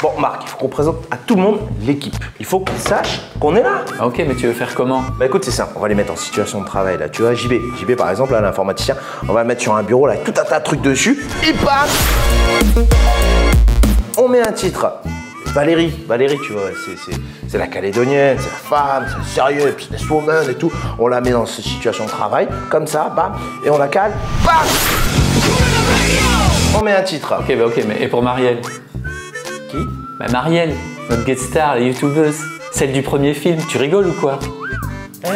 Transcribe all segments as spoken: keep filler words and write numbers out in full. Bon Marc, il faut qu'on présente à tout le monde l'équipe. Il faut qu'ils sachent qu'on est là. Ah ok, mais tu veux faire comment? Bah écoute, c'est simple, on va les mettre en situation de travail là. Tu vois, J B, J B par exemple, là, l'informaticien, on va le mettre sur un bureau là, avec tout un tas de trucs dessus. Et bam, on met un titre. Valérie, Valérie, tu vois, c'est la Calédonienne, c'est la femme, c'est le sérieux, businesswoman et tout. On la met dans cette situation de travail, comme ça, bam, et on la cale, bam. On met un titre. Ok, bah ok, mais et pour Marielle? Qui? Bah Marielle, notre guest star, la youtubeuse, celle du premier film, tu rigoles ou quoi? Ah,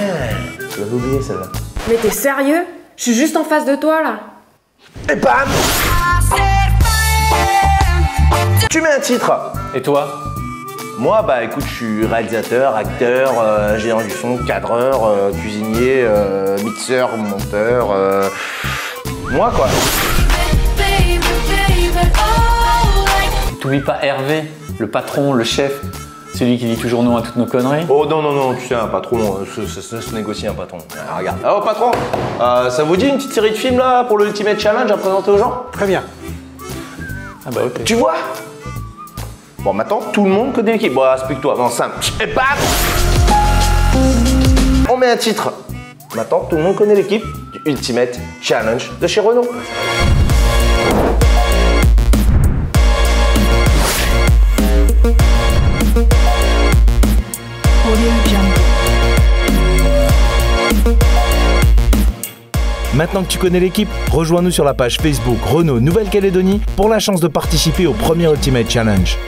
tu l'avais oublié celle-là. Mais t'es sérieux? Je suis juste en face de toi là. Et bam! Tu mets un titre. Et toi? Moi, bah écoute, je suis réalisateur, acteur, euh, géant du son, cadreur, euh, cuisinier, euh, mixeur, monteur, euh, moi quoi. T'oublies pas Hervé, le patron, le chef, celui qui dit toujours non à toutes nos conneries. Oh non, non, non, tu sais, un patron, ça, ça, ça se négocie un patron. Ah, regarde. Oh patron, euh, ça vous dit une petite série de films là pour le Ultimate Challenge à présenter aux gens? Très bien. Ah bah ok. Tu vois? Bon, maintenant, tout le monde connaît l'équipe. Bon, explique-toi, non, simple. Et bam! On met un titre. Maintenant, tout le monde connaît l'équipe du Ultimate Challenge de chez Renault. Maintenant que tu connais l'équipe, rejoins-nous sur la page Facebook Renault Nouvelle-Calédonie pour la chance de participer au premier Ultimate Challenge.